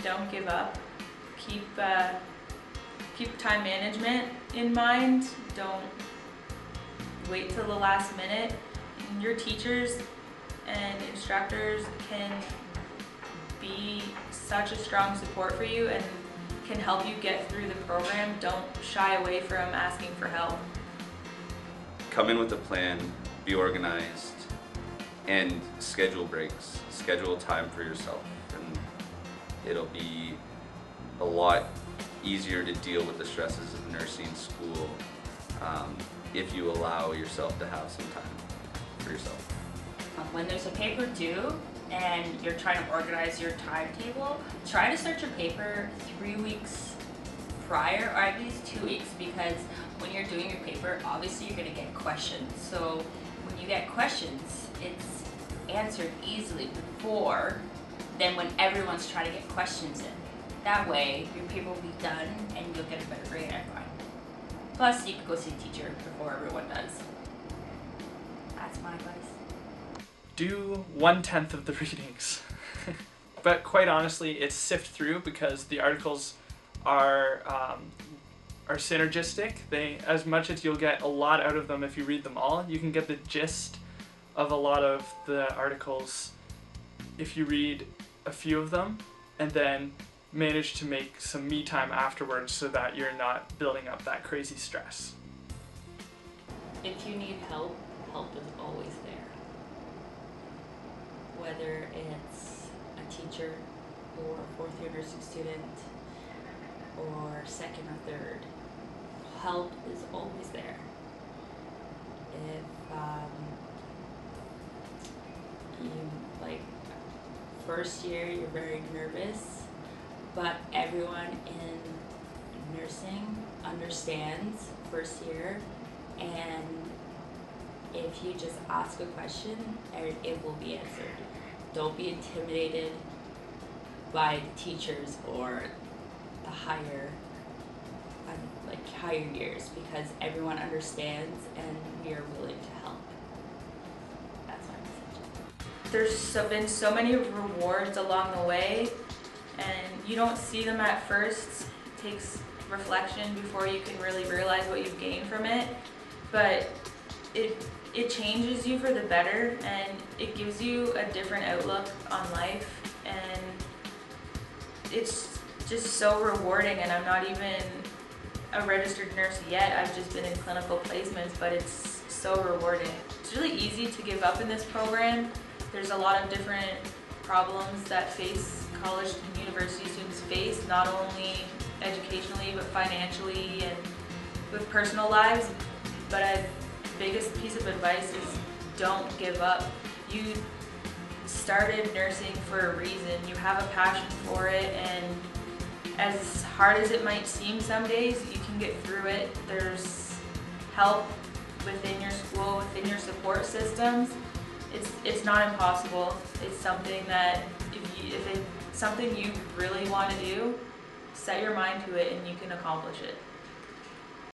don't give up. Keep time management in mind. Don't wait till the last minute. And your teachers and instructors can be such a strong support for you and can help you get through the program. Don't shy away from asking for help. Come in with a plan, be organized, and schedule breaks. Schedule time for yourself, and it'll be a lot easier to deal with the stresses of nursing school if you allow yourself to have some time for yourself. When there's a paper due and you're trying to organize your timetable, try to search your paper 3 weeks prior, or at least 2 weeks, because when you're doing your paper, obviously you're going to get questions. So when you get questions, it's answered easily before than when everyone's trying to get questions in. That way, your paper will be done and you'll get a better grade at everyone. Plus, you can go see a teacher before everyone does. That's my advice. Do 1/10 of the readings. But quite honestly, it's sift through, because the articles are synergistic. They, as much as you'll get a lot out of them if you read them all, you can get the gist of a lot of the articles if you read a few of them, and then manage to make some me time afterwards so that you're not building up that crazy stress. If you need help, help is always there. Whether it's a teacher or a fourth year nursing student or second or third, help is always there. If you, like, first year, you're very nervous, but everyone in nursing understands first year, and if you just ask a question, it will be answered. Don't be intimidated by the teachers or the higher years, because everyone understands and we are willing to help. That's my message. There's been so many rewards along the way, and you don't see them at first. It takes reflection before you can really realize what you've gained from it, but it changes you for the better, and it gives you a different outlook on life, and it's just so rewarding. And I'm not even a registered nurse yet, I've just been in clinical placements, but it's so rewarding. It's really easy to give up in this program. There's a lot of different problems that college and university students face, not only educationally but financially and with personal lives. But my biggest piece of advice is don't give up. You started nursing for a reason. You have a passion for it, and as hard as it might seem some days, you can get through it. There's help within your school, within your support systems. It's not impossible. It's something that if it's something you really want to do, set your mind to it and you can accomplish it.